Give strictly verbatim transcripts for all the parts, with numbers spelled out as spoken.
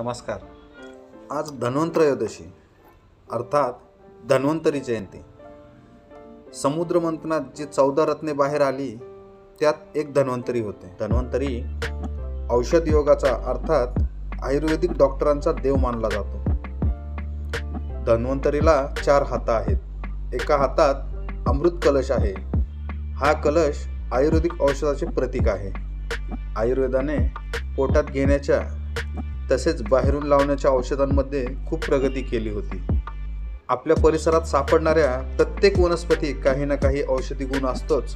नमस्कार। आज धन्वंतरयोदशी अर्थात धन्वंतरी जयंती। समुद्र मंथनात जी चौदा रत्ने बाहेर आली त्यात एक धन्वंतरी होते। धन्वंतरी औषध योगाचा अर्थात आयुर्वेदिक डॉक्टरांचा देव मानला जातो। धन्वंतरीला चार हात आहेत। एका हातात अमृत कलश आहे। हा कलश आयुर्वेदिक औषधाचे प्रतीक आहे। आयुर्वेदाने पोटात घेण्याच्या तसेच बाहेरून लावण्याच्या औषधांमध्ये खूप प्रगती केली होती। आपल्या परिसरात सापडणाऱ्या प्रत्येक वनस्पती काही ना काही औषधी गुण असतोच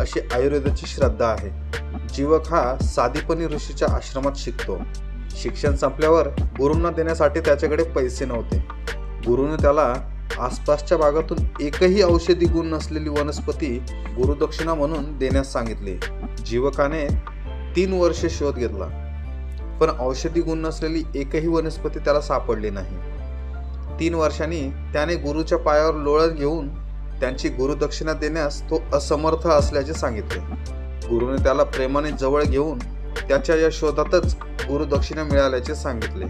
अशी आयुर्वेदाची श्रद्धा आहे। जीवक हा साधीपणी ऋषीच्या आश्रमात शिकतो। शिक्षण संपल्यावर गुरूंना देण्यासाठी त्याच्याकडे पैसे नव्हते। गुरूने त्याला आसपासच्या भागातून एकही औषधी गुण नसलेली वनस्पती गुरुदक्षिणा म्हणून देण्यास सांगितले। जीवकाने तीन वर्षे शोध घेतला, पण औषधी गुण नसलेली एकही वनस्पती त्याला सापडली नाही। तीन वर्षांनी त्याने गुरुच्या पायावर लोळत घेऊन त्यांची गुरुदक्षिणा देण्यास तो असमर्थ असल्याचे सांगितले। गुरुने त्याला प्रेमाने जवळ घेऊन त्याच्या या शोधातच गुरुदक्षिणा मिळाल्याचे सांगितले।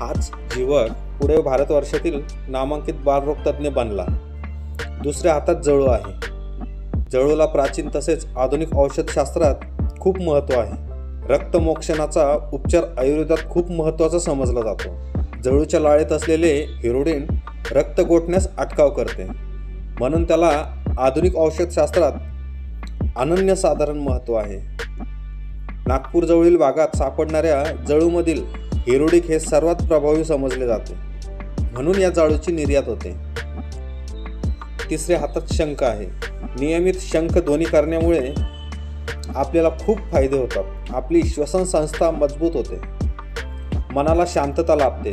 हाच जीवक पुढे भारतवर्षातील नामांकित बालरोगतज्ञ बनला। दुसऱ्या हातात जळू आहे। जळूला प्राचीन तसेच आधुनिक औषधशास्त्रात खूप महत्त्व आहे। रक्तमोक्षणाचा उपचार आयुर्वेदात खूप महत्त्वाचा समजला जातो। जळूच्या लाळेत असलेले हिरोडीन रक्त गोठण्यास अटकाव करते, म्हणून त्याला आधुनिक औषधशास्त्रात अनन्यसाधारण महत्त्व आहे। नागपूरजवळील भागात सापडणाऱ्या जळूमधील हिरोडिक हे सर्वात प्रभावी समजले जाते, म्हणून या जाळूची निर्यात होते। तिसऱ्या हातात शंख आहे। नियमित शंख ध्वनी करण्यामुळे आपल्याला खूप फायदे होतात। आपली श्वसन संस्था मजबूत होते, मनाला शांतता लाभते।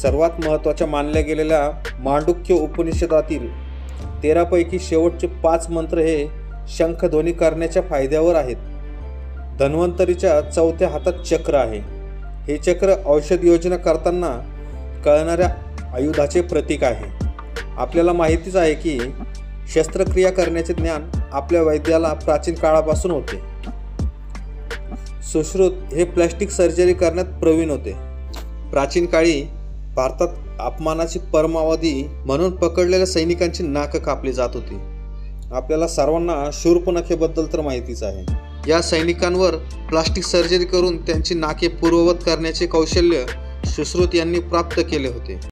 सर्वात महत्त्वाच्या मानल्या गेलेल्या मांडुक्य उपनिषदातील तेरापैकी शेवटचे पाच मंत्र हे शंख ध्वनी करण्याच्या फायद्यावर आहेत। धन्वंतरीच्या चौथ्या हातात चक्र आहे। हे चक्र औषध योजना करताना कळणाऱ्या आयुधाचे प्रतीक आहे। आपल्याला माहितीच आहे की शस्त्रक्रिया करण्याचे ज्ञान आपल्या वैद्याला प्राचीन काळापासून होते। सुश्रुत हे प्लॅस्टिक सर्जरी करण्यात प्रवीण होते। प्राचीन काळी भारतात अपमानाची परमावधी म्हणून पकडलेल्या सैनिकांची नाकं कापली जात होती। आपल्याला सर्वांना शूर्पणखेबद्दल तर माहितीच आहे। या सैनिकांवर प्लास्टिक सर्जरी करून त्यांची नाके पूर्ववत करण्याचे कौशल्य सुश्रुत यांनी प्राप्त केले होते।